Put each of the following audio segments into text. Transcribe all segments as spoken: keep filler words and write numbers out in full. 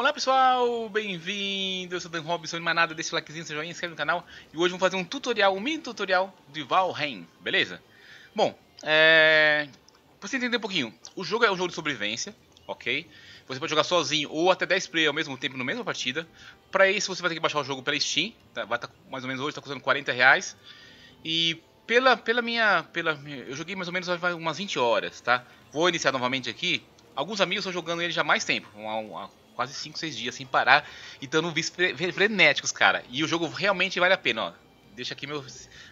Olá pessoal, bem-vindo, eu sou Dan Robson e mais nada, deixa o likezinho, seu joinha, inscreve no canal. E hoje vamos fazer um tutorial, um mini tutorial de Valheim, beleza? Bom, é... pra você entender um pouquinho, o jogo é um jogo de sobrevivência, ok? Você pode jogar sozinho ou até dez players ao mesmo tempo, na mesma partida. Pra isso você vai ter que baixar o jogo pela Steam, tá? Vai tá, mais ou menos hoje, tá custando quarenta reais. E pela, pela minha... Pela, eu joguei mais ou menos umas vinte horas, tá? Vou iniciar novamente aqui. Alguns amigos estão jogando ele já há mais tempo, uma, uma, quase cinco, seis dias sem parar, e estando frenéticos, cara. E o jogo realmente vale a pena, ó. Deixa aqui meu,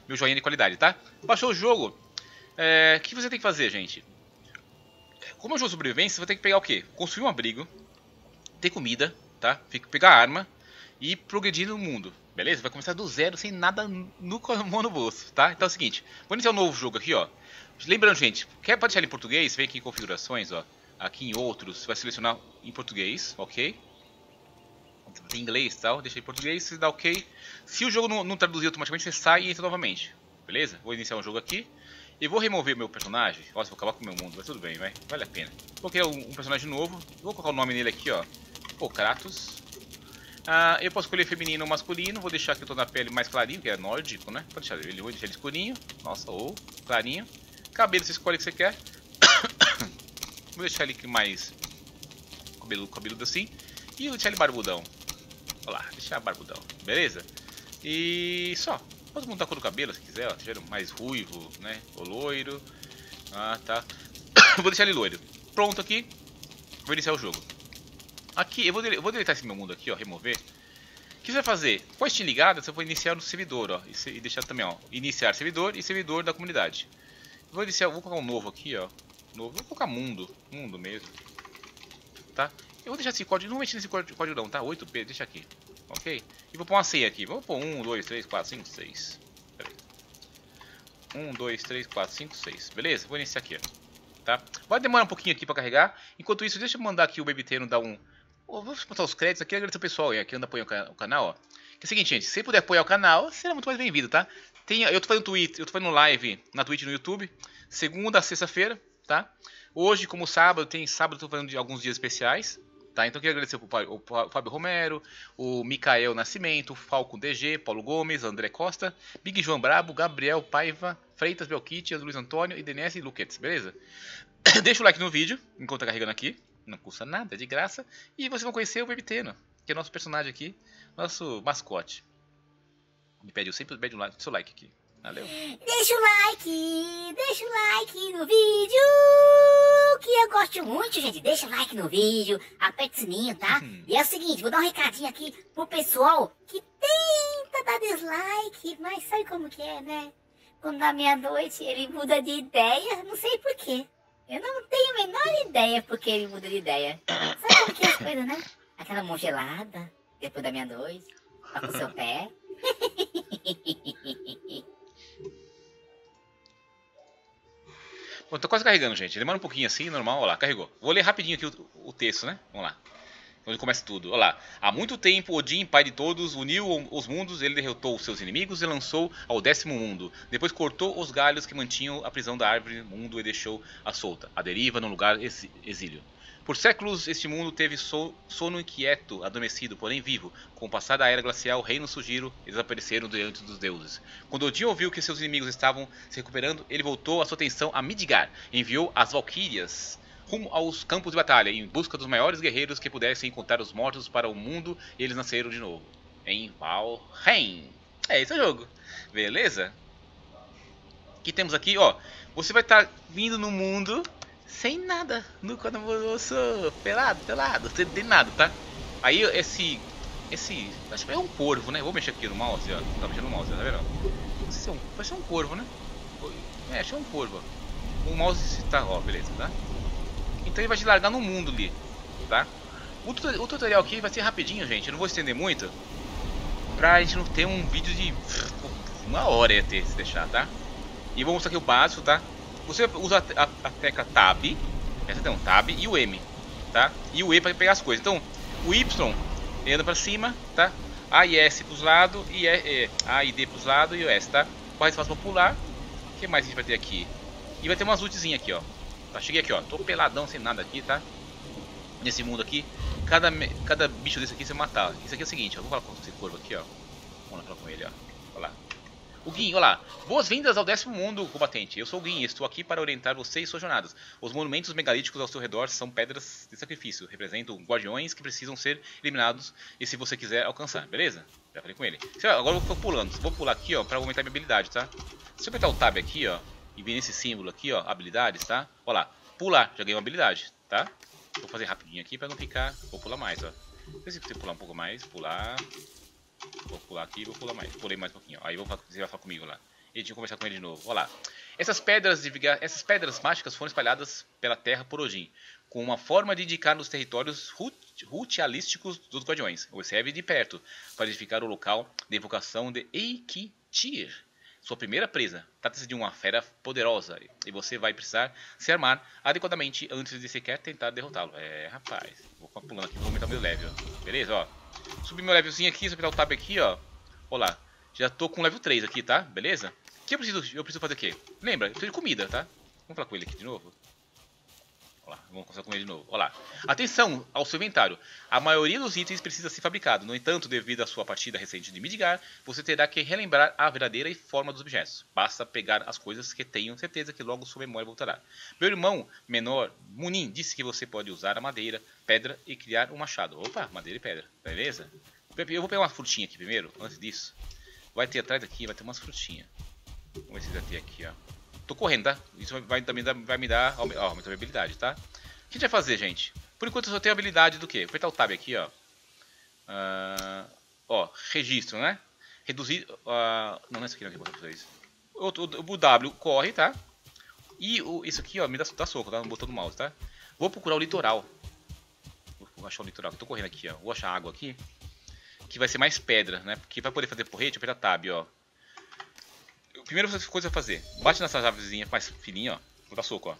meu joinha de qualidade, tá? Baixou o jogo, é, o que você tem que fazer, gente? Como é um jogo de sobrevivência, você vai ter que pegar o quê? Construir um abrigo, ter comida, tá? Pegar arma e progredir no mundo, beleza? Vai começar do zero, sem nada no, no bolso, tá? Então é o seguinte, vou iniciar um novo jogo aqui, ó. Lembrando, gente, quer deixar ele em português, vem aqui em configurações, ó. Aqui em outros, você vai selecionar em português, ok? Tem inglês e tal, deixa em português, você dá ok. Se o jogo não, não traduzir automaticamente, você sai e entra novamente, beleza? Vou iniciar um jogo aqui. E vou remover meu personagem. Nossa, vou acabar com o meu mundo, mas tudo bem, vai. Vale a pena. Coloquei um, um personagem novo, vou colocar o nome nele aqui, ó. Pô, Kratos. Ah, eu posso escolher feminino ou masculino, vou deixar aqui o tom da pele mais clarinho, que é nórdico, né? Pode deixar ele, vou deixar ele escurinho, nossa, ou clarinho. Cabelo, você escolhe o que você quer. Vou deixar ele aqui mais cabelo, cabeludo assim. E vou deixar ele barbudão. Olha lá, deixar barbudão. Beleza? E só. Pode mudar a cor do cabelo se quiser. Ó. Mais ruivo, né? Ou loiro. Ah, tá. Vou deixar ele loiro. Pronto aqui. Vou iniciar o jogo. Aqui, eu vou, dele, eu vou deletar esse meu mundo aqui, ó. Remover. O que você vai fazer? Com a Steam ligada, você vai iniciar no servidor, ó. E, e deixar também, ó. Iniciar servidor e servidor da comunidade. Eu vou iniciar, vou colocar um novo aqui, ó. Novo. Vou colocar mundo, mundo mesmo, tá? Eu vou deixar esse código, não mexer nesse código, código não, tá? oito P, deixa aqui, ok? E vou pôr uma senha aqui, vou pôr um, dois, três, quatro, cinco, seis, peraí. um, dois, três, quatro, cinco, seis, beleza? Vou iniciar aqui, ó, tá? Vai demorar um pouquinho aqui pra carregar, enquanto isso, deixa eu mandar aqui o Bebiteno dar um... Oh, vou botar os créditos aqui, agradecer o pessoal que anda apoiando o canal, ó. Que é o seguinte, gente, se você puder apoiar o canal, será muito mais bem-vindo, tá? Tem, eu tô fazendo tweet, eu tô fazendo live na Twitch e no YouTube, segunda a sexta-feira. Tá? Hoje, como sábado, tem sábado, estou falando de alguns dias especiais. Tá? Então, eu quero agradecer o Fábio Romero, o Micael Nascimento, o Falco D G, Paulo Gomes, André Costa, Big João Brabo, Gabriel Paiva, Freitas Belquite, Luiz Antônio e Denise Luquetes, beleza? Deixa o like no vídeo, enquanto tá carregando aqui. Não custa nada, é de graça. E vocês vão conhecer o Bebiteno, que é nosso personagem aqui, nosso mascote. Me pede, eu sempre pede um like, seu like aqui. Valeu. Deixa o like, deixa o like no vídeo, que eu gosto muito, gente. Deixa o like no vídeo, aperta o sininho, tá? Hum. E é o seguinte, vou dar um recadinho aqui pro pessoal que tenta dar dislike, mas sabe como que é, né? Quando dá meia-noite ele muda de ideia, não sei porquê. Eu não tenho a menor ideia porque ele muda de ideia. Sabe como que é as coisas, né? Aquela mão gelada, depois da meia-noite, tá com o seu pé. Bom, tô quase carregando, gente. Demora um pouquinho assim, normal. Olha lá, carregou. Vou ler rapidinho aqui o, o texto, né? Vamos lá. Onde começa tudo. Olha lá. Há muito tempo, Odin, pai de todos, uniu os mundos. Ele derrotou os seus inimigos e lançou ao décimo mundo. Depois cortou os galhos que mantinham a prisão da árvore mundo e deixou-a solta. A deriva num lugar ex exílio. Por séculos, este mundo teve so sono inquieto, adormecido, porém vivo. Com o passar da era glacial, reinos surgiram e desapareceram diante dos deuses. Quando Odin ouviu que seus inimigos estavam se recuperando, ele voltou a sua atenção a Midgar. Enviou as Valkyrias rumo aos campos de batalha, em busca dos maiores guerreiros que pudessem encontrar os mortos para o mundo, e eles nasceram de novo em Valheim. É esse o jogo, beleza? O que temos aqui, ó, você vai estar tá vindo no mundo sem nada, no canoço, pelado, pelado, sem nada, tá? Aí esse, esse, acho que é um corvo, né? Vou mexer aqui no mouse, ó, tá mexendo no mouse, tá vendo? Não sei se é um, vai ser um corvo, né? É, acho que é um corvo, ó. O mouse tá, ó, beleza, tá? Então ele vai te largar no mundo ali, tá? O tutorial aqui vai ser rapidinho, gente. Eu não vou estender muito, pra gente não ter um vídeo de uma hora ia ter, se deixar, tá? E vou mostrar aqui o básico, tá? Você usa a, a, a tecla Tab. Essa tem um Tab e o M, tá? E o E pra pegar as coisas. Então, o Y anda pra cima, tá? A e S pros lados, e, e, A e D pros lados e o S, tá? Mais fácil pra pular. O que mais a gente vai ter aqui? E vai ter umas ultizinhas aqui, ó. Tá, cheguei aqui, ó, tô peladão sem nada aqui, tá? Nesse mundo aqui. cada, cada bicho desse aqui você matar. Isso aqui é o seguinte, ó. Vamos falar com esse corvo aqui, ó. Vamos falar com ele, ó. Olha lá. O Guin, olá. Boas-vindas ao décimo mundo, combatente. Eu sou o Guin e estou aqui para orientar você e suas jornadas. Os monumentos megalíticos ao seu redor são pedras de sacrifício. Representam guardiões que precisam ser eliminados e se você quiser alcançar, beleza? Já falei com ele. Agora eu vou pulando. Vou pular aqui, ó, para aumentar minha habilidade, tá? Se eu apertar o tab aqui, ó, e vir nesse símbolo aqui, ó, habilidades, tá? Olha lá. Pular. Já ganhei uma habilidade, tá? Vou fazer rapidinho aqui para não ficar... Vou pular mais, ó. Não sei se você pular um pouco mais. Pular... Vou pular aqui, vou pular mais, pulei mais um pouquinho, ó. Aí vou, você vai falar comigo lá, e a gente vai conversar com ele de novo, olha lá. Essas pedras, de, essas pedras mágicas foram espalhadas pela terra por Odin, com uma forma de indicar nos territórios rutialísticos dos guardiões. Observe de perto, para identificar o local de invocação de Eikitir, sua primeira presa. Trata-se de uma fera poderosa, e você vai precisar se armar adequadamente antes de sequer tentar derrotá-lo. É, rapaz, vou pulando aqui, vou aumentar o meu level, beleza, ó. Subir meu levelzinho aqui, subir o tab aqui, ó. Olha lá, já tô com level três aqui, tá? Beleza? O que eu preciso, eu preciso fazer o quê? Lembra, eu preciso de comida, tá? Vamos falar com ele aqui de novo. Olha lá, vamos conversar com ele de novo. Olha lá. Atenção ao seu inventário. A maioria dos itens precisa ser fabricado. No entanto, devido à sua partida recente de Midgar, você terá que relembrar a verdadeira forma dos objetos. Basta pegar as coisas que tenham certeza que logo sua memória voltará. Meu irmão menor, Munin, disse que você pode usar a madeira, pedra e criar um machado. Opa, madeira e pedra. Beleza? Eu vou pegar uma frutinha aqui primeiro, antes disso. Vai ter atrás aqui, vai ter umas frutinhas. Vamos ver se vai ter aqui, ó. Tô correndo, tá? Isso vai também vai, vai me dar aumenta a minha habilidade, tá? O que a gente vai fazer, gente? Por enquanto eu só tenho habilidade do quê? Vou apertar o tab aqui, ó. Uh, ó, registro, né? Reduzir... Uh, não, não é isso aqui não que eu vou fazer isso. O, o, o W corre, tá? E o, isso aqui, ó, me dá, dá soco, tá? No botão do mouse, tá? Vou procurar o litoral. Vou achar o litoral. Eu tô correndo aqui, ó. Vou achar água aqui. Que vai ser mais pedra, né? Porque pra poder fazer porrete, apertar tab, ó. Primeira coisa a fazer, bate nessa avezinha mais fininha, ó. Vou dar soco, ó.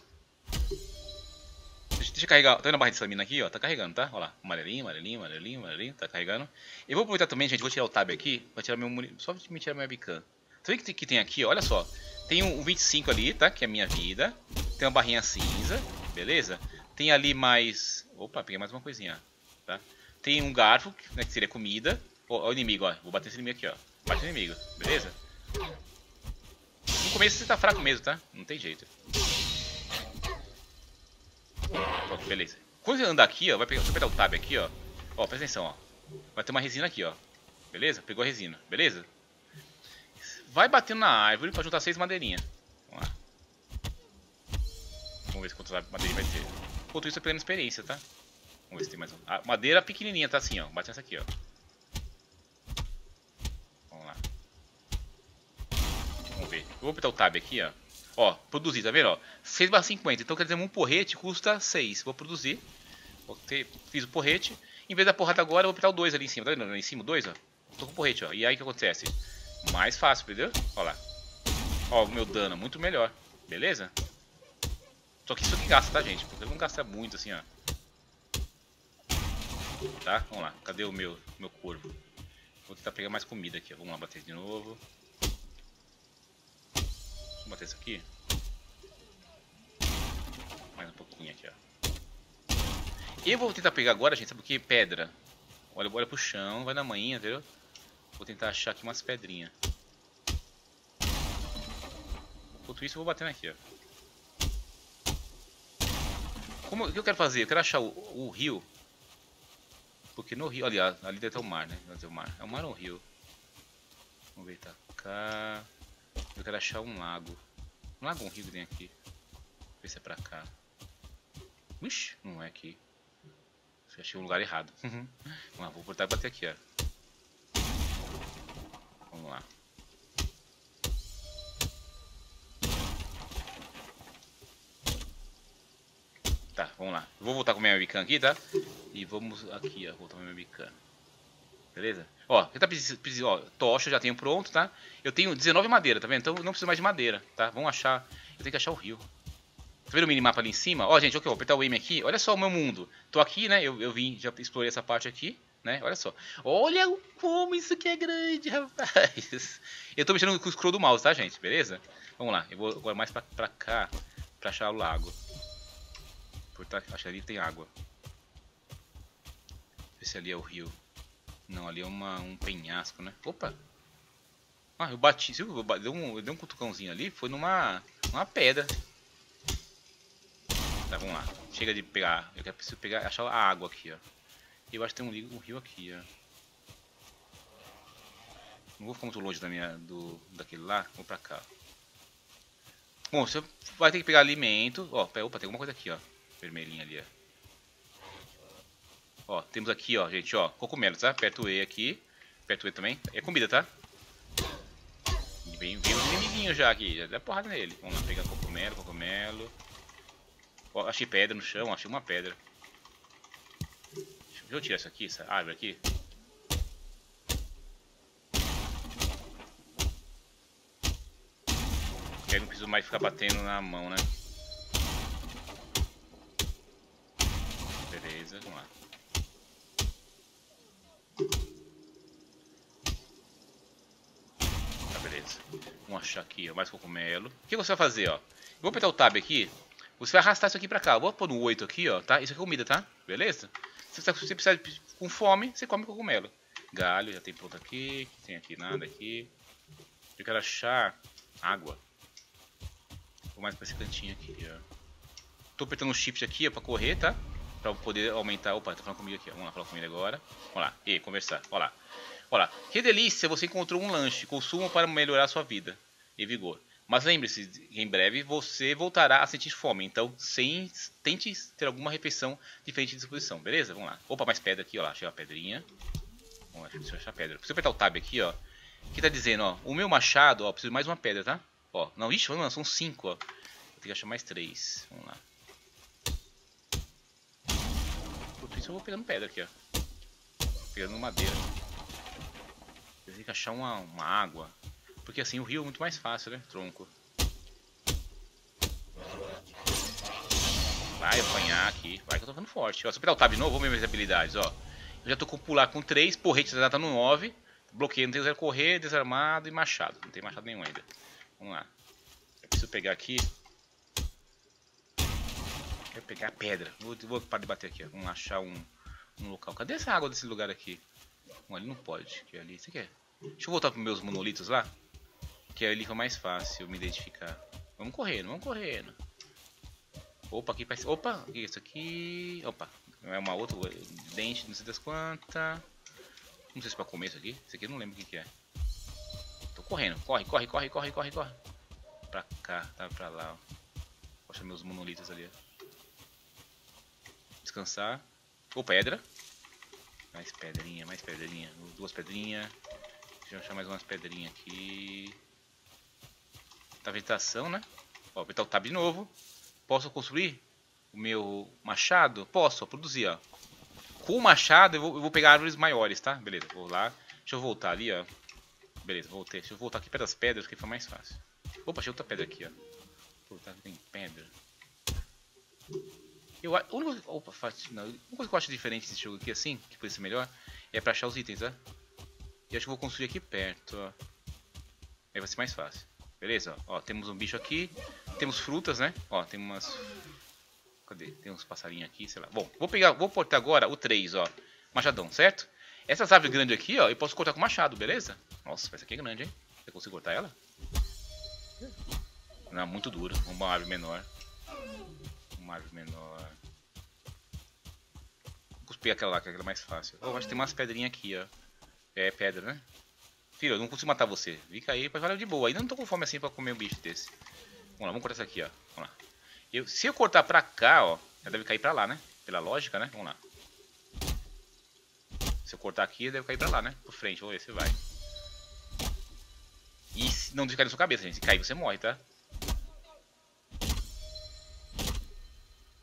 Deixa, deixa eu carregar. Tá vendo a barra de estamina aqui, ó? Tá carregando, tá? Olha lá. Amarelinho, amarelinho, amarelinho, amarelinho. Tá carregando. Eu vou aproveitar também, gente. Vou tirar o tab aqui. Vou tirar meu... Só me tirar minha webcam. Você vê que tem, que tem aqui, ó. Olha só. Tem um vinte e cinco ali, tá? Que é a minha vida. Tem uma barrinha cinza. Beleza? Tem ali mais... Opa, peguei mais uma coisinha, tá? Tem um garfo, né? Que seria comida. Ó, ó o inimigo, ó. Vou bater esse inimigo aqui, ó. Bate no inimigo. Beleza? No começo você tá fraco mesmo, tá? Não tem jeito. Beleza. Quando você andar aqui, ó, vai pegar, apertar o tab aqui, ó. Ó, presta atenção, ó. Vai ter uma resina aqui, ó. Beleza? Pegou a resina, beleza? Vai batendo na árvore pra juntar seis madeirinhas. Vamos lá. Vamos ver quantas madeirinhas vai ter. Enquanto isso, eu tô pegando experiência, tá? Vamos ver se tem mais uma. A madeira pequenininha, tá assim, ó. Bate nessa aqui, ó. Eu vou apertar o tab aqui, ó. Ó, produzir, tá vendo? Ó, seis barra cinquenta. Então quer dizer, um porrete custa seis. Vou produzir. Vou ter... Fiz o porrete. Em vez da porrada agora, eu vou apertar o dois ali em cima. Tá vendo? Ali em cima, o dois, ó. Tô com o porrete, ó. E aí o que acontece? Mais fácil, entendeu? Ó lá. Ó, o meu dano é muito melhor. Beleza? Só que isso aqui gasta, tá, gente? Porque eu não gasta muito assim, ó. Tá? Vamos lá. Cadê o meu, meu corvo? Vou tentar pegar mais comida aqui, ó. Vamos lá, bater de novo. Vou bater isso aqui. Mais um pouquinho aqui, ó. Eu vou tentar pegar agora, gente, sabe o que? Pedra. Olha, olha pro chão, vai na manhinha, entendeu? Vou tentar achar aqui umas pedrinhas. Enquanto isso, eu vou batendo aqui, ó. Como, o que eu quero fazer? Eu quero achar o, o rio. Porque no rio, olha, ali deve estar o mar, né? Deve ter o mar. É o mar ou o rio? Vamos ver, tá cá... Eu quero achar um lago. Um lago ou um rio que tem aqui? Vê se é pra cá. Ixi, não é aqui. Eu achei um lugar errado. Vamos lá, vou voltar e bater aqui, ó. Vamos lá. Tá, vamos lá. Eu vou voltar com a minha webcam aqui, tá? E vamos aqui, ó. Voltar com a minha webcam. Beleza? Ó, eu tá precisando, ó, tocha eu já tenho pronto, tá? Eu tenho dezenove madeira, tá vendo? Então eu não preciso mais de madeira, tá? Vamos achar, eu tenho que achar o rio. Tá vendo o minimapa ali em cima? Ó, gente, ok, vou apertar o M aqui, olha só o meu mundo. Tô aqui, né? Eu, eu vim, já explorei essa parte aqui, né? Olha só. Olha como isso aqui é grande, rapaz. Eu tô mexendo com o scroll do mouse, tá, gente? Beleza? Vamos lá, eu vou agora mais pra, pra cá, pra achar o lago. Por tá, acho que ali tem água. ver se ali é o rio. Não, ali é uma, um penhasco, né? Opa! Ah, eu bati, viu? Eu dei um, eu dei um cutucãozinho ali, foi numa, numa pedra. Tá, vamos lá. Chega de pegar. Eu preciso pegar, achar a água aqui, ó. Eu acho que tem um, um rio aqui, ó. Não vou ficar muito longe da minha, do, daquele lá. Vou pra cá. Bom, você vai ter que pegar alimento. Ó, pera, opa, tem alguma coisa aqui, ó. Vermelhinha ali, ó. Ó, temos aqui, ó, gente, ó, cogumelo, tá? Aperta o E aqui. Aperta o E também. É comida, tá? E vem, vem os inimiguinhos já aqui. Já dá porrada nele. Vamos lá, pegar cogumelo, cogumelo. Ó, achei pedra no chão, achei uma pedra. Deixa eu tirar isso aqui, essa árvore aqui. Eu não preciso mais ficar batendo na mão, né? Beleza, vamos lá. Vamos achar aqui, ó, mais cogumelo. O que você vai fazer, ó? Eu vou apertar o tab aqui. Você vai arrastar isso aqui pra cá. Eu vou pôr no oito aqui, ó, tá? Isso aqui é comida, tá? Beleza? Se você precisar de, com fome, você come cogumelo. Galho, já tem pronto aqui. Tem aqui nada aqui. Eu quero achar água. Vou mais pra esse cantinho aqui, ó. Tô apertando o shift aqui, ó, pra correr, tá? Pra poder aumentar... Opa, tá falando comigo aqui, ó. Vamos lá, falar comigo agora. Vamos lá. E, conversar. Olha lá. Olha lá, que delícia, você encontrou um lanche, consuma para melhorar sua vida e vigor. Mas lembre-se, em breve você voltará a sentir fome, então sem, tente ter alguma refeição diferente de disposição, beleza? Vamos lá. Opa, mais pedra aqui, ó lá, achei uma pedrinha. Vamos lá, deixa eu achar a pedra. Preciso apertar o tab aqui, ó. Que tá dizendo, ó, o meu machado, ó, preciso de mais uma pedra, tá? Ó, não, ixi, mano, são cinco, ó. Vou ter que achar mais três, vamos lá. Por isso eu vou pegando pedra aqui, ó. Pegando madeira. Tem que achar uma, uma água. Porque assim o rio é muito mais fácil, né? Tronco. Vai apanhar aqui. Vai que eu tô ficando forte. Ó, se eu pegar o tab de novo, vou ver minhas habilidades. Ó. Eu já tô com pular com três. Porrete já tá no nove. Bloqueio, não tem zero correr. Desarmado e machado. Não tem machado nenhum ainda. Vamos lá. Eu preciso pegar aqui. Eu quero pegar a pedra. Vou, vou parar de bater aqui. Ó. Vamos achar um, um local. Cadê essa água desse lugar aqui? Bom, ali não pode. Que ali, você quer? Deixa eu voltar para meus monolitos lá, que ali fica mais fácil me identificar. Vamos correndo, vamos correndo. Opa, aqui parece... Opa, isso aqui... Opa, é uma outra dente, não sei das quantas. Não sei se é para comer isso aqui. Isso aqui eu não lembro o que, que é. Tô correndo, corre, corre, corre, corre, corre, corre. Pra cá, tá pra lá, ó. Vou achar meus monolitos ali, ó. Descansar. Ô, pedra. Mais pedrinha, mais pedrinha. Duas pedrinhas. Deixa eu achar mais umas pedrinhas aqui. Tá, vegetação, né? Ó, apertar o tab de novo. Posso construir o meu machado? Posso, ó, produzir, ó. Com o machado eu vou, eu vou pegar árvores maiores, tá? Beleza, vou lá. Deixa eu voltar ali, ó. Beleza, voltei. Deixa eu voltar aqui perto das pedras, que foi mais fácil. Opa, achei outra pedra aqui, ó. Vou voltar aqui, tem pedra. Eu, a única, opa, não, a única coisa que eu acho diferente desse jogo aqui, assim, que poderia ser melhor, é pra achar os itens, tá? E acho que vou construir aqui perto, ó. Aí vai ser mais fácil. Beleza? Ó, ó, temos um bicho aqui. Temos frutas, né? Ó, tem umas... Cadê? Tem uns passarinhos aqui, sei lá. Bom, vou pegar, vou cortar agora o três, ó. Machadão, certo? Essas árvores grandes aqui, ó, eu posso cortar com machado, beleza? Nossa, essa aqui é grande, hein? Eu consigo cortar ela? Não, muito duro. Vamos uma árvore menor. Uma árvore menor. Vou cuspir aquela lá, que é aquela mais fácil. Ó, acho que tem umas pedrinhas aqui, ó. É pedra, né? Filho, eu não consigo matar você. Fica aí, mas valeu de boa. Ainda não tô com fome assim pra comer um bicho desse. Vamos lá, vamos cortar isso aqui, ó. Vamos lá. Eu, se eu cortar pra cá, ó, ela deve cair pra lá, né? Pela lógica, né? Vamos lá. Se eu cortar aqui, deve cair pra lá, né? Por frente, vamos ver se vai. E se, não deixa cair na sua cabeça, gente. Se cair, você morre, tá?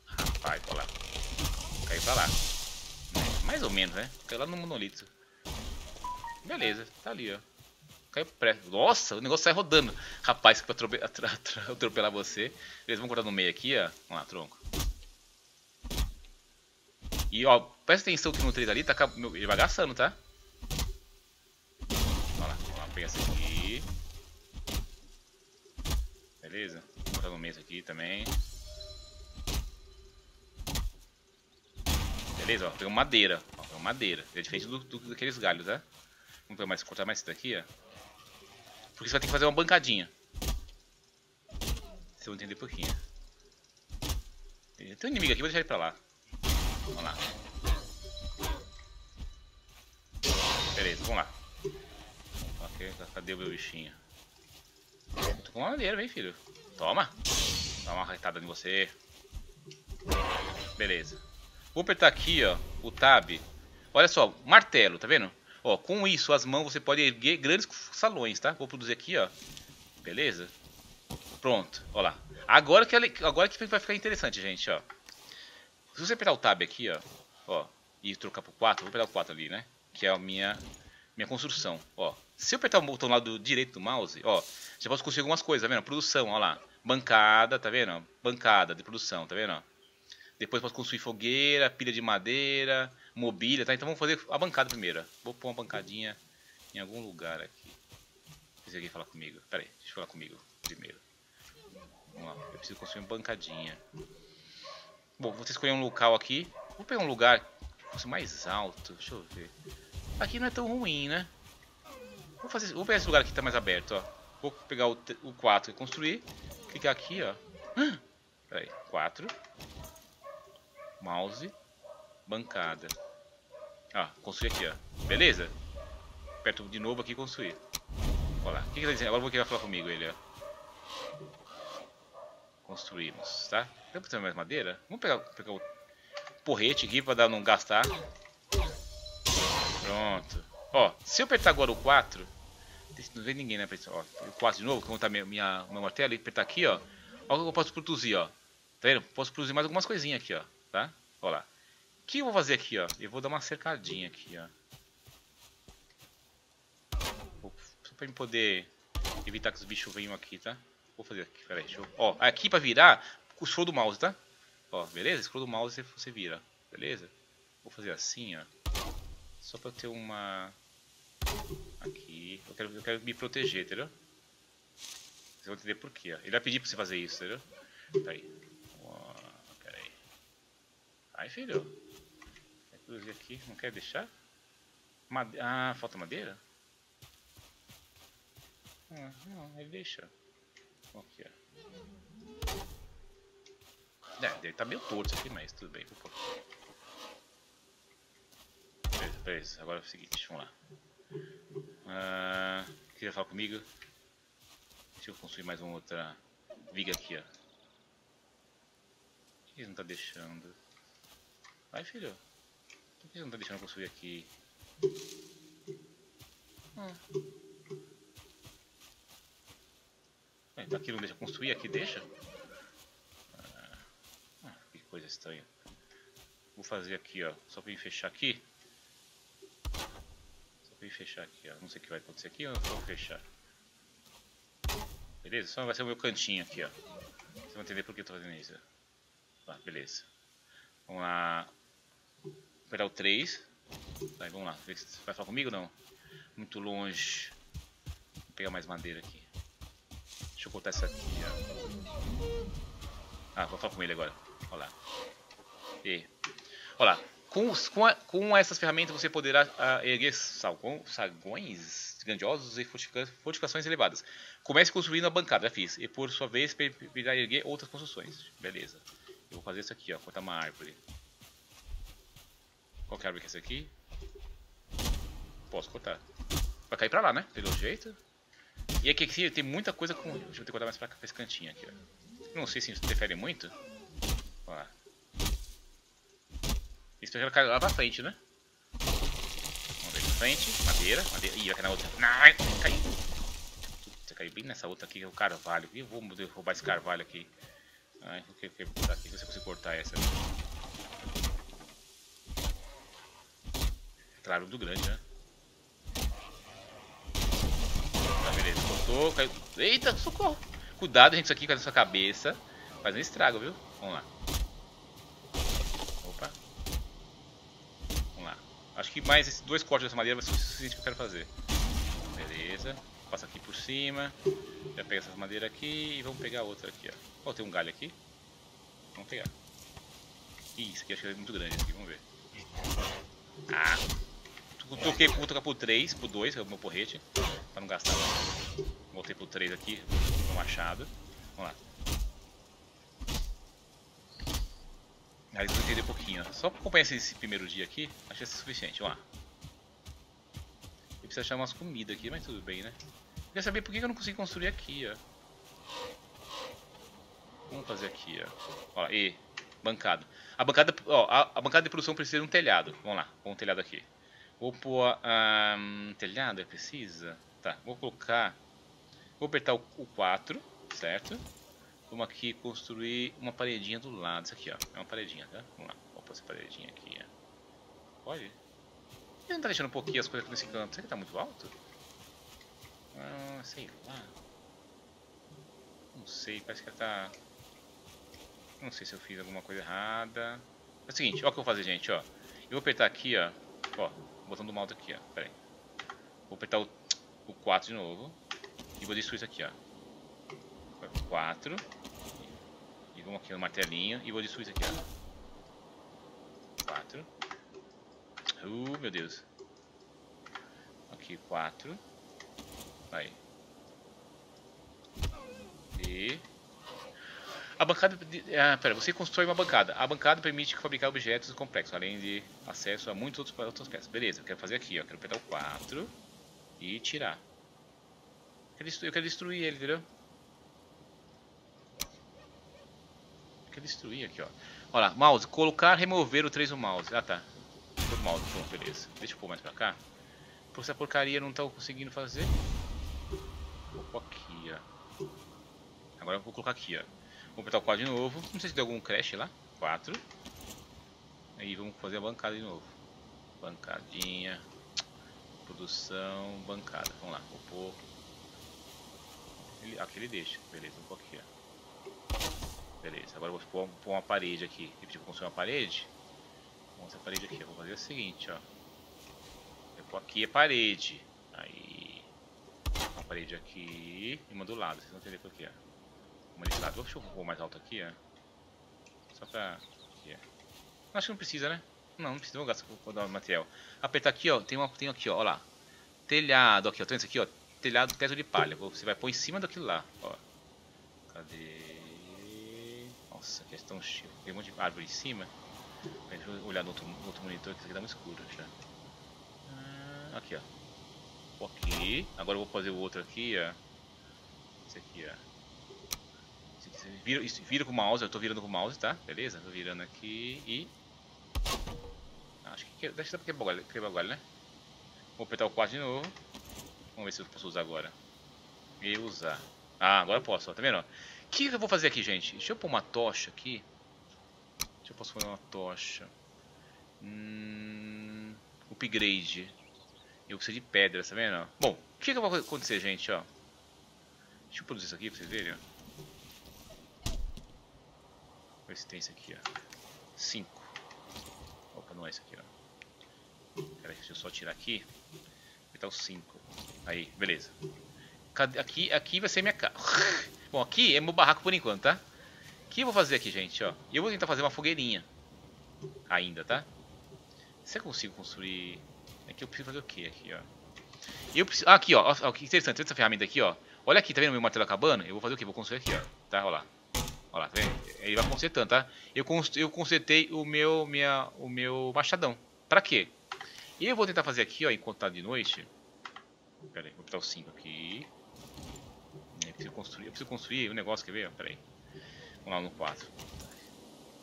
Rapaz, olha lá. Caiu pra lá. Mais ou menos, né? Caiu lá no monolito. Beleza, tá ali, ó. Caiu perto. Nossa, o negócio sai rodando. Rapaz, que pra atropelar você. Beleza, vamos cortar no meio aqui, ó. Vamos lá, tronco. E, ó, presta atenção que no três ali tá ele vai agaçando, tá? Vamos lá, vamos lá, pega essa aqui. Beleza, vamos cortar no meio isso aqui também. Beleza, ó, pegou madeira. Ó, Então, madeira. É diferente do, do, daqueles galhos, né? Vamos mais, cortar mais isso daqui, ó. Porque você vai ter que fazer uma bancadinha. Vocês vão entender um pouquinho. Tem um inimigo aqui, vou deixar ele pra lá. Vamos lá. Beleza, vamos lá. Okay, cadê o meu bichinho? Tô com uma madeira, vem, filho. Toma. Dá uma arretada em você. Beleza. Vou apertar aqui, ó, o tab. Olha só, martelo, tá vendo? Ó, com isso, as mãos, você pode erguer grandes salões, tá? Vou produzir aqui, ó. Beleza? Pronto, ó lá. Agora que, agora que vai ficar interessante, gente, ó. Se você apertar o tab aqui, ó, ó, e trocar pro quatro, vou pegar o quatro ali, né? Que é a minha, minha construção, ó. Se eu apertar o botão lá do direito do mouse, ó, já posso conseguir algumas coisas, tá vendo? Produção, ó lá. Bancada, tá vendo? Bancada de produção, tá vendo? Ó. Depois posso construir fogueira, pilha de madeira, mobília, tá? Então vamos fazer a bancada primeiro. Vou pôr uma bancadinha em algum lugar aqui. Precisa alguém falar comigo. Pera aí, deixa eu falar comigo primeiro. Vamos lá, eu preciso construir uma bancadinha. Bom, vou escolher um local aqui. Vou pegar um lugar mais alto, deixa eu ver. Aqui não é tão ruim, né? Vou, fazer, vou pegar esse lugar aqui que tá mais aberto, ó. Vou pegar o, o quatro e construir. Clicar aqui, ó. Ah, pera aí, quatro. Mouse. Bancada. Ó, ah, construir aqui, ó. Beleza? Aperto de novo aqui e construir. Olha lá. O que que ele tá dizendo? Agora eu vou querer falar comigo ele, ó. Construímos, tá? Tem que ter mais madeira? Vamos pegar, pegar o porrete aqui pra não gastar. Pronto. Ó, se eu apertar agora o quatro, não vem ninguém, né? Ó, o quatro de novo, que eu vou botar minha, minha, minha martela e apertar aqui, ó. Olha o que eu posso produzir, ó. Tá vendo? Posso produzir mais algumas coisinhas aqui, ó. Tá? Ó lá. O que eu vou fazer aqui, ó? Eu vou dar uma cercadinha aqui, ó. Só pra eu poder evitar que os bichos venham aqui, tá? Vou fazer aqui, peraí, deixa eu... Ó, aqui pra virar, o scroll do mouse, tá? Ó, beleza? Scroll do mouse você vira, beleza? Vou fazer assim, ó. Só pra eu ter uma... Aqui... Eu quero, eu quero me proteger, entendeu? Vocês vão entender por quê, ó. Ele vai pedir pra você fazer isso, entendeu? Peraí. Ó, peraí. Ai, filho. Quer produzir aqui? Não quer deixar? Made... Ah, falta madeira? Ah, não, ele deixa. Aqui, ó. É, deve tá meio torto aqui, mas tudo bem. Vou pôr. Beleza, beleza. Agora é o seguinte, vamos lá. Ah, queria falar comigo? Deixa eu construir mais uma outra viga aqui, ó. Por que ele não tá deixando? Vai, filho. Por que ele não tá deixando construir aqui? Hum. Aqui não deixa construir, aqui deixa. Ah, que coisa estranha. Vou fazer aqui, ó. Só pra eu fechar aqui. Só pra eu fechar aqui, ó. Não sei o que vai acontecer aqui, eu vou fechar. Beleza? Só vai ser o meu cantinho aqui, ó. Vocês vão entender por que eu tô fazendo isso. Ah, beleza. Vamos lá. Vou pegar o três. Vai, vamos lá. Você vai falar comigo ou não? Muito longe. Vou pegar mais madeira aqui. Deixa eu cortar essa aqui, ó. Ah, vou falar com ele agora. Olha lá. E, olha lá. Com, os, com, a, com essas ferramentas você poderá a, erguer salgão, salgões grandiosos e fortificações elevadas. Comece construindo a bancada, já fiz. E por sua vez irá erguer outras construções. Beleza. Eu vou fazer isso aqui, ó. Cortar uma árvore. Qual que é a árvore que é essa aqui? Posso cortar. Vai cair pra lá, né? Pelo jeito. E aqui, aqui tem muita coisa com... Deixa eu ter que cortar mais pra cá, pra esse cantinho aqui, ó. Não sei se isso interfere muito. Olha lá. Isso vai cair lá pra frente, né? Vamos ver pra frente. Madeira, madeira. Ih, vai cair na outra. Não, caiu. Você caiu bem nessa outra aqui, que é o carvalho. Eu vou roubar esse carvalho aqui. Ai, o que eu quero botar aqui? Não sei se eu consigo cortar essa. Claro, do grande, né? Cortou, caiu. Eita, socorro. Cuidado, gente, isso aqui cai na sua cabeça. Faz um estrago, viu? Vamos lá. Opa. Vamos lá. Acho que mais esses dois cortes dessa madeira vai ser o suficiente que eu quero fazer. Beleza. Passa aqui por cima. Já pega essa madeira aqui e vamos pegar outra aqui, ó. Ó, tem um galho aqui. Vamos pegar. Ih, isso aqui acho que é muito grande. Aqui. Vamos ver. Ah. Toquei vou tocar pro três, pro dois, que é o meu porrete, pra não gastar. Voltei pro três aqui, com o machado. Vamos lá. Aí eu vou entender pouquinho. Só pra acompanhar esse primeiro dia aqui, acho que é suficiente. Vamos lá. Eu preciso achar umas comidas aqui, mas tudo bem, né? Eu queria saber por que eu não consigo construir aqui, ó. Vamos fazer aqui, ó. Ó, e bancada. A bancada, ó, a, a bancada de produção precisa de um telhado. Vamos lá, vamos um telhado aqui. Vou pôr um, telhado, precisa? Tá, vou colocar... Vou apertar o, o quatro, certo? Vamos aqui construir uma paredinha do lado. Isso aqui, ó. É uma paredinha, tá? Vamos lá. Vou pôr essa paredinha aqui, ó. Olha. Ele não tá deixando um pouquinho as coisas aqui nesse canto. Será que tá muito alto? Ah, sei lá. Não sei, parece que ela tá... Não sei se eu fiz alguma coisa errada. É o seguinte, ó o que eu vou fazer, gente, ó. Eu vou apertar aqui, ó. Ó, o botão do mouse aqui, ó. Pera aí. Vou apertar o, o quatro de novo. E vou destruir isso aqui, ó. quatro. E vamos aqui no martelinho. E vou destruir isso aqui, ó. quatro. Uh, meu Deus. Aqui, quatro. Aí. E... A bancada... Ah, pera, você constrói uma bancada. A bancada permite fabricar objetos complexos, além de acesso a muitos outros, outras peças. Beleza, eu quero fazer aqui, ó. Quero apertar o quatro e tirar. Eu quero destruir, eu quero destruir ele, entendeu? Eu quero destruir aqui, ó. Olha lá, mouse. Colocar, remover o três no mouse. Ah, tá. Foi o mouse, pronto, beleza. Deixa eu pôr mais pra cá. Por essa porcaria não tá conseguindo fazer. Vou pôr aqui, ó. Agora eu vou colocar aqui, ó. Vou apertar o quatro de novo. Não sei se deu algum crash lá. quatro. Aí vamos fazer a bancada de novo. Bancadinha. Produção. Bancada. Vamos lá. Vou pôr. Ele, aqui ele deixa. Beleza. Vou pôr aqui, ó. Beleza. Agora eu vou pôr, pôr uma parede aqui. Eu vou construir uma parede. Vamos essa parede aqui. Eu vou fazer o seguinte, ó. Eu pôr aqui a parede. Aí. Uma parede aqui. E uma do lado. Vocês vão entender por quê, ó. Deixa eu pôr mais alto aqui, ó. Só pra... Aqui, ó. Acho que não precisa, né? Não, não precisa, vou gastar vou dar material. Apertar aqui, ó. Tem, uma, tem aqui, ó. Ó lá. Telhado, aqui, ó. Tem isso aqui, ó. Telhado, teto de palha. Você vai pôr em cima daquilo lá, ó. Cadê? Nossa, aqui estão cheios. Tem um monte de árvore em cima. Deixa eu olhar no outro, no outro monitor, que isso aqui tá muito escuro já. Aqui, ó. Aqui. Agora eu vou fazer o outro aqui, ó. Esse aqui, ó. Vira, vira com o mouse, eu tô virando com o mouse, tá? Beleza? Tô virando aqui e... Acho que... Deixa eu quebrar o galho, né? Vou apertar o quatro de novo. Vamos ver se eu posso usar agora. E usar. Ah, agora eu posso, ó. Tá vendo? O que eu vou fazer aqui, gente? Deixa eu pôr uma tocha aqui. Deixa eu posso pôr uma tocha. Hum... Upgrade. Eu preciso de pedra, tá vendo? Bom, o que que vai acontecer, gente, ó? Deixa eu produzir isso aqui pra vocês verem, ó. Vamos ver se tem isso aqui, ó. cinco. Opa, não é isso aqui, ó. Pera aí, deixa eu só tirar aqui. Apertar o cinco. Aí, beleza. Aqui, aqui vai ser minha casa. Bom, aqui é meu barraco por enquanto, tá? O que eu vou fazer aqui, gente, ó? Eu vou tentar fazer uma fogueirinha. Ainda, tá? Se eu consigo construir... Aqui eu preciso fazer o quê aqui, ó? Eu preciso... Ah, aqui, ó. Ó que interessante. Essa ferramenta aqui, ó. Olha aqui, tá vendo meu martelo acabando? Eu vou fazer o quê? Vou construir aqui, ó. Tá, olha lá. Olha lá, tá vendo? Ele vai consertando, tá? Eu, eu consertei o meu, minha, o meu machadão. Pra quê? Eu vou tentar fazer aqui, ó, enquanto tá de noite. Pera aí, vou botar o cinco aqui. Eu preciso construir, eu preciso construir um negócio, quer ver? Pera aí. Vamos lá no quatro.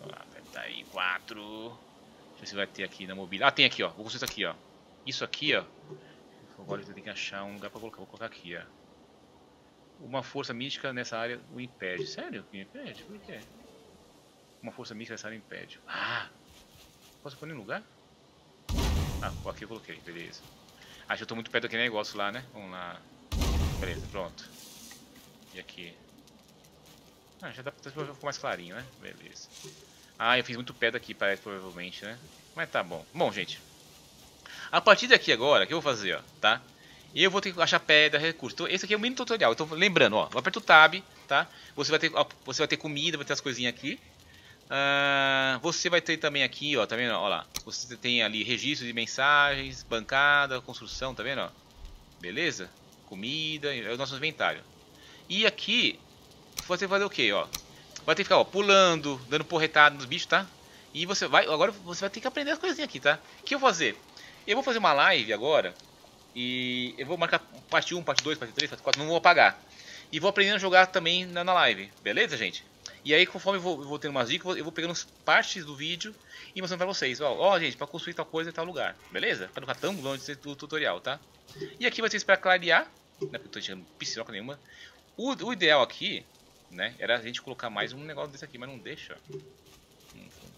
Vamos lá, tá aí, quatro. Deixa eu ver se vai ter aqui na mobília. Ah, tem aqui, ó. Vou construir isso aqui, ó. Isso aqui, ó. Agora eu tenho que achar um lugar pra colocar. Vou colocar aqui, ó. Uma força mística nessa área o impede. Sério? O impede? Por que é? Uma força mística nessa área impede. Ah! Posso pôr em lugar? Ah, aqui eu coloquei. Beleza. Acho que eu tô muito perto daquele negócio lá, né? Vamos lá. Beleza, pronto. E aqui? Ah, já dá pra ficar mais clarinho, né? Beleza. Ah, eu fiz muito perto aqui, parece, provavelmente, né? Mas tá bom. Bom, gente. A partir daqui agora, o que eu vou fazer, ó? Tá? E eu vou ter que achar pedra, recurso. Então, esse aqui é um mini tutorial. Então, lembrando, ó, aperta o tab, tá? Você vai ter, ó, você vai ter comida, vai ter as coisinhas aqui. Uh, você vai ter também aqui, ó, tá vendo? Ó lá, você tem ali registro de mensagens, bancada, construção, tá vendo? Ó? Beleza? Comida, é o nosso inventário. E aqui, você vai fazer o que, ó? Vai ter que ficar, ó, pulando, dando porretada nos bichos, tá? E você vai, agora você vai ter que aprender as coisinhas aqui, tá? O que eu vou fazer? Eu vou fazer uma live agora, e eu vou marcar parte um, parte dois, parte três, parte quatro, não vou apagar. E vou aprendendo a jogar também na, na live, beleza, gente? E aí, conforme eu vou, eu vou tendo umas dicas, eu vou pegando as partes do vídeo e mostrando pra vocês. Ó, ó gente, pra construir tal coisa em tal lugar, beleza? Pra não ficar tão longe do tutorial, tá? E aqui vai ser pra clarear, né? Porque eu tô tirando piscinoca nenhuma. O, o ideal aqui, né, era a gente colocar mais um negócio desse aqui, mas não deixa.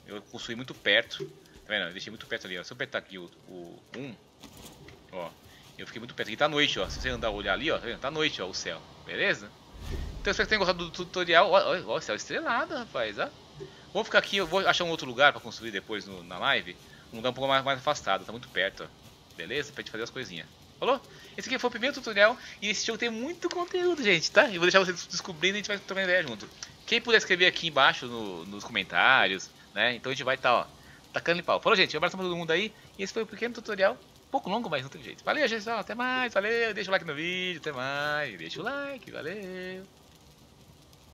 Eu construí muito perto, tá vendo? Eu deixei muito perto ali, ó. Se eu apertar aqui o um, ó, eu fiquei muito perto. Aqui tá noite, ó. Se você andar olhar ali, ó, tá vendo? Tá noite, ó, o céu, beleza? Então, espero que tenham gostado do tutorial. Olha o céu estrelado, rapaz. Ó. Vou ficar aqui, eu vou achar um outro lugar para construir depois no, na live. Um lugar um pouco mais, mais afastado, tá muito perto. Ó. Beleza? Pra gente fazer as coisinhas. Falou? Esse aqui foi o primeiro tutorial e esse jogo tem muito conteúdo, gente, tá? E vou deixar vocês descobrindo e a gente vai tomar ideia junto. Quem puder escrever aqui embaixo no, nos comentários, né? Então a gente vai estar, tá, ó, tacando de pau. Falou, gente. Um abraço pra todo mundo aí. E esse foi o pequeno tutorial. Pouco longo, mas não tem jeito. Valeu, gente. Até mais. Valeu. Deixa o like no vídeo. Até mais. Deixa o like. Valeu.